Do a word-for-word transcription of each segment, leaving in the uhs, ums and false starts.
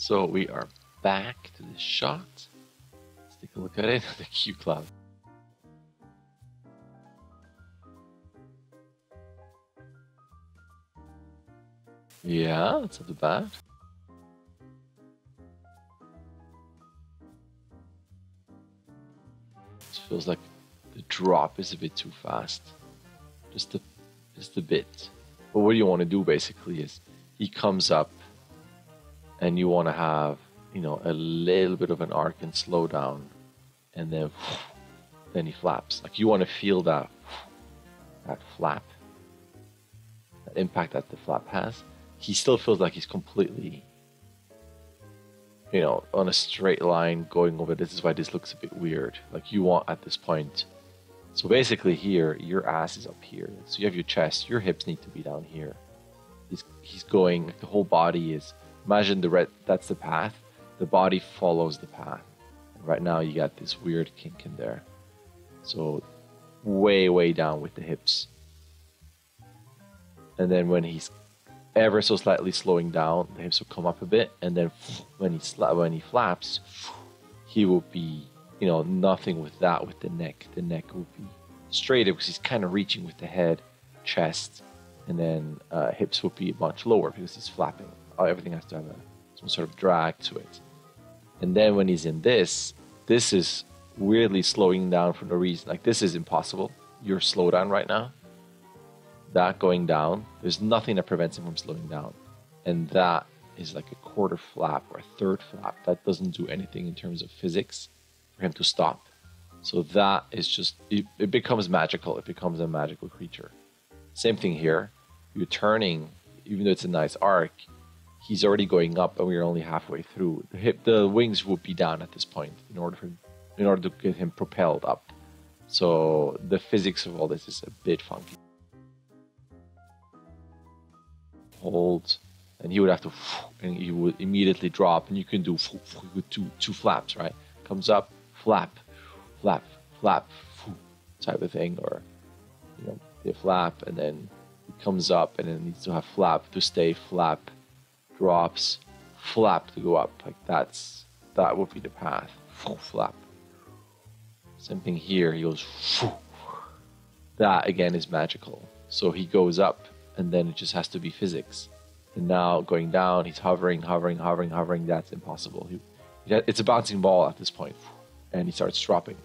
So we are back to this shot. Let's take a look at it, the Q cloud. Yeah, that's not too bad. It feels like the drop is a bit too fast. Just a, just a bit. But what you want to do basically is he comes up and you want to have, you know, a little bit of an arc and slowdown, and then then he flaps. Like you want to feel that that flap, that impact that the flap has. He still feels like he's completely, you know, on a straight line going over. This is why this looks a bit weird. Like you want at this point. So basically here, your ass is up here. So you have your chest, your hips need to be down here. He's, he's going, like the whole body is, imagine the red, that's the path. The body follows the path. And right now you got this weird kink in there. So way, way down with the hips. And then when he's ever so slightly slowing down, the hips will come up a bit. And then when he, sla when he flaps, he will be, you know, nothing with that, with the neck. The neck will be straighter because he's kind of reaching with the head, chest, and then uh, hips will be much lower because he's flapping. Everything has to have a, some sort of drag to it. And then when he's in this, this is weirdly slowing down for no reason. Like this is impossible. You're slowed down right now. That going down, there's nothing that prevents him from slowing down. And that is like a quarter flap or a third flap. That doesn't do anything in terms of physics for him to stop. So that is just, it, it becomes magical. It becomes a magical creature. Same thing here. You're turning, even though it's a nice arc, he's already going up and we're only halfway through. The, hip, the wings would be down at this point in order, for, in order to get him propelled up. So the physics of all this is a bit funky. Hold, and he would have to, and he would immediately drop, and you can do two, two flaps, right? Comes up, flap, flap, flap, type of thing, or, you know, they flap, and then it comes up, and then needs to have flap to stay, flap, drops, flap to go up. Like that's, that would be the path, flap. Same thing here, he goes, that again is magical. So he goes up, and then it just has to be physics. And now going down, he's hovering, hovering, hovering, hovering, that's impossible. He, it's a bouncing ball at this point, and he starts dropping.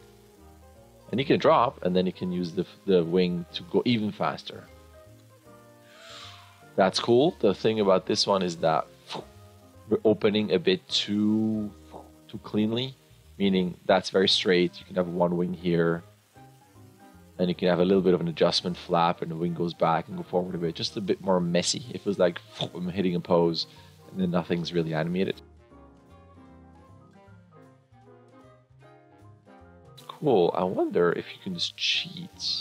And you can drop, and then you can use the, the wing to go even faster. That's cool. The thing about this one is that we're opening a bit too, too cleanly, meaning that's very straight. You can have one wing here, and you can have a little bit of an adjustment flap, and the wing goes back and go forward a bit. Just a bit more messy. It feels like I'm hitting a pose, and then nothing's really animated. Cool. I wonder if you can just cheat.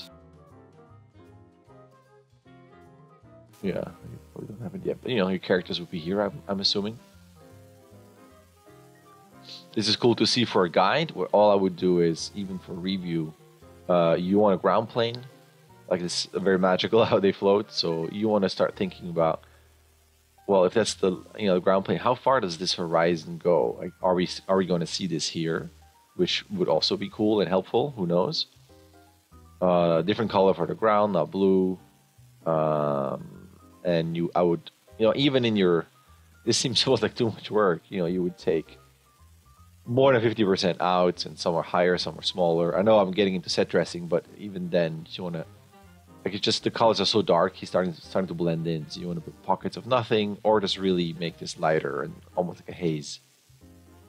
Yeah, you probably don't have it yet. But, you know, your characters would be here, I'm, I'm assuming. This is cool to see for a guide, where all I would do is, even for review, uh, you want a ground plane. Like, it's very magical how they float. So you want to start thinking about, well, if that's the, you know, the ground plane, how far does this horizon go? Like, are we, are we going to see this here? Which would also be cool and helpful. Who knows? Uh, different color for the ground, not blue. Um... And you, I would, you know, even in your, this seems almost like too much work. You know, you would take more than fifty percent out, and some are higher, some are smaller. I know I'm getting into set dressing, but even then, you want to, like, it's just the colors are so dark, he's starting, starting to blend in. So you want to put pockets of nothing, or just really make this lighter and almost like a haze.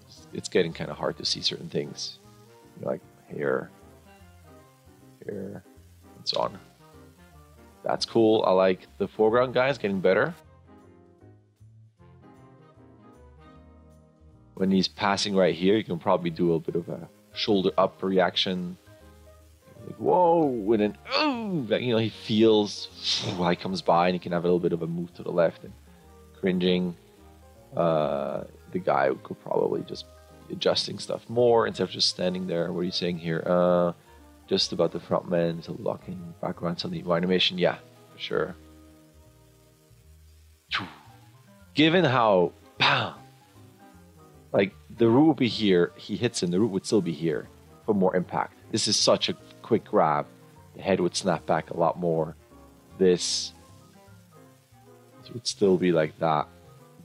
It's, it's getting kind of hard to see certain things, you know, like hair, hair, and so on. That's cool. I like the foreground guys getting better. When he's passing right here, you can probably do a bit of a shoulder up reaction. Like, whoa, and then, oh, like, you know, he feels, whew, he comes by, and he can have a little bit of a move to the left and cringing. Uh, the guy could probably just be adjusting stuff more instead of just standing there. What are you saying here? Uh, Just about the front man, so locking background, so the animation, yeah, for sure. Given how pow, Like, the root would be here, he hits him, the root would still be here for more impact. This is such a quick grab. The head would snap back a lot more. This would still be like that.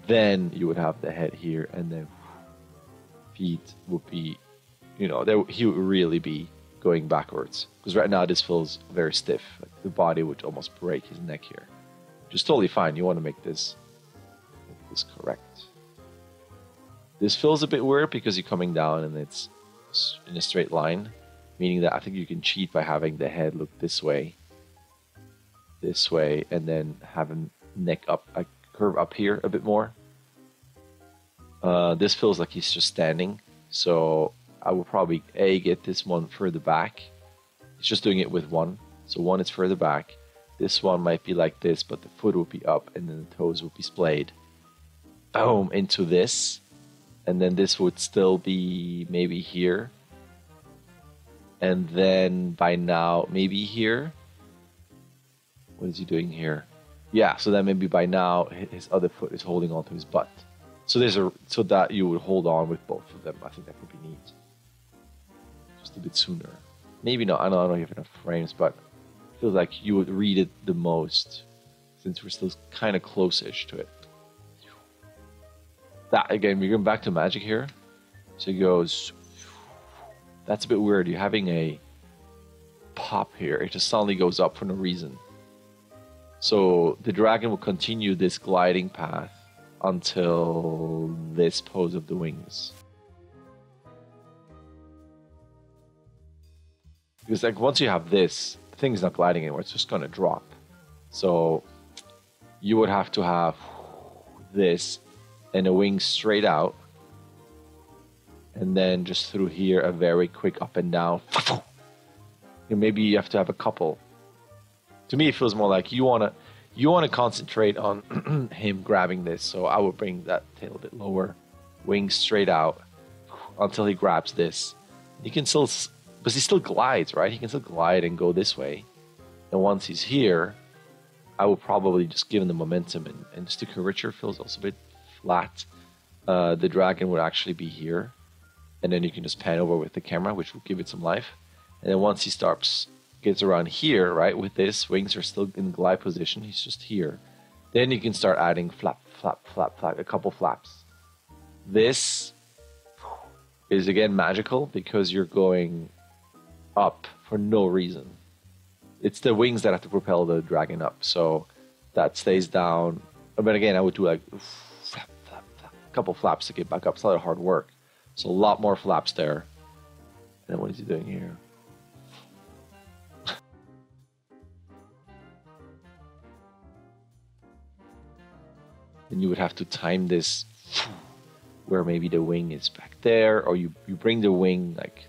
Then you would have the head here, and then feet would be, you know, there, he would really be going backwards. Because right now this feels very stiff. Like, the body would almost break his neck here. Which is totally fine. You want to make this, make this correct. This feels a bit weird because you're coming down and it's in a straight line, meaning that I think you can cheat by having the head look this way, this way, and then having neck up, a curve up here a bit more. Uh, this feels like he's just standing, so I will probably A, get this one further back. It's just doing it with one, so one is further back. This one might be like this, but the foot will be up, and then the toes will be splayed. Boom, into this. And then this would still be maybe here. And then by now, maybe here. What is he doing here? Yeah, so then maybe by now, his other foot is holding onto his butt. So there's a so that you would hold on with both of them. I think that would be neat. Just a bit sooner. Maybe not. I don't, I don't have enough frames, but I feel like you would read it the most since we're still kind of close-ish to it. That, again, we're going back to magic here. So it goes... That's a bit weird. You're having a pop here. It just suddenly goes up for no reason. So the dragon will continue this gliding path until this pose of the wings. Because like once you have this, the thing's not gliding anymore. It's just going to drop. So you would have to have this and a wing straight out, and then just through here a very quick up and down. And maybe you have to have a couple. To me, it feels more like you wanna you wanna concentrate on him grabbing this. So I would bring that tail a bit lower, wing straight out until he grabs this. He can still, because he still glides, right? He can still glide and go this way. And once he's here, I would probably just give him the momentum, and, and just the curvature feels also a bit flat. Uh, the dragon would actually be here, and then you can just pan over with the camera, which will give it some life. And then once he starts, gets around here, right, with this, wings are still in glide position, he's just here. Then you can start adding flap, flap, flap, flap, a couple flaps. This is again magical because you're going up for no reason. It's the wings that have to propel the dragon up, so that stays down. But again, I would do like flap, flap, flap, a couple flaps to get back up. It's a lot of hard work. So a lot more flaps there. And then what is he doing here? And you would have to time this where maybe the wing is back there, or you, you bring the wing like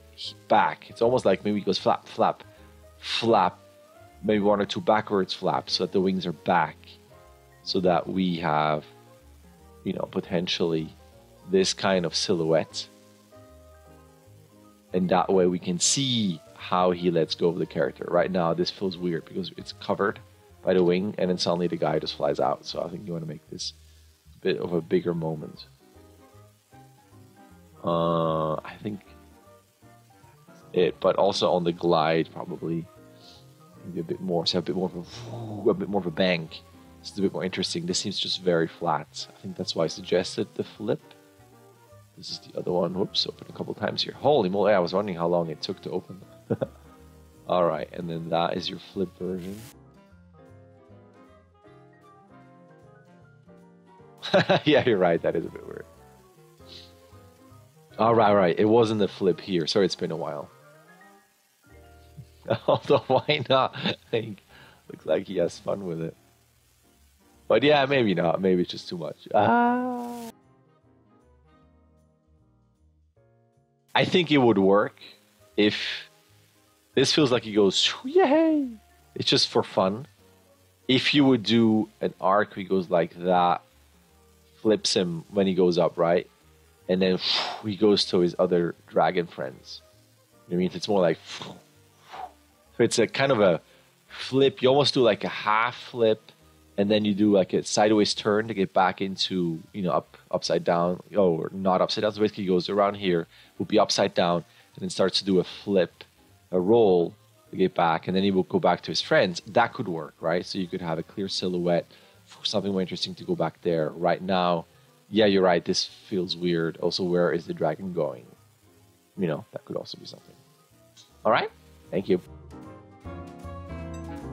back. It's almost like maybe it goes flap, flap, flap, maybe one or two backwards flaps so that the wings are back, so that we have, you know, potentially this kind of silhouette. And that way we can see how he lets go of the character. Right now this feels weird because it's covered by the wing, and then suddenly the guy just flies out. So I think you want to make this a bit of a bigger moment. Uh, I think that's it, but also on the glide probably maybe a bit more. So a bit more of a, a bit more of a bank. It's a bit more interesting. This seems just very flat. I think that's why I suggested the flip. This is the other one. Whoops, open a couple times here. Holy moly, I was wondering how long it took to open. All right, and then that is your flip version. Yeah, you're right. That is a bit weird. All right, all right. It wasn't the flip here. Sorry, it's been a while. Although, why not? I think looks like he has fun with it. But yeah, maybe not. Maybe it's just too much. Ah. I think it would work if this feels like he goes, yay! It's just for fun. If you would do an arc where he goes like that, flips him when he goes up, right? And then he goes to his other dragon friends. I mean, it's more like... So it's a kind of a flip. You almost do like a half flip. and then you do like a sideways turn to get back into, you know, up upside down, or not upside down. So basically, he goes around here, will be upside down, and then starts to do a flip, a roll to get back, and then he will go back to his friends. That could work, right? So you could have a clear silhouette for something more interesting to go back there. Right now, yeah, you're right. This feels weird. Also, where is the dragon going? You know, that could also be something. All right. Thank you.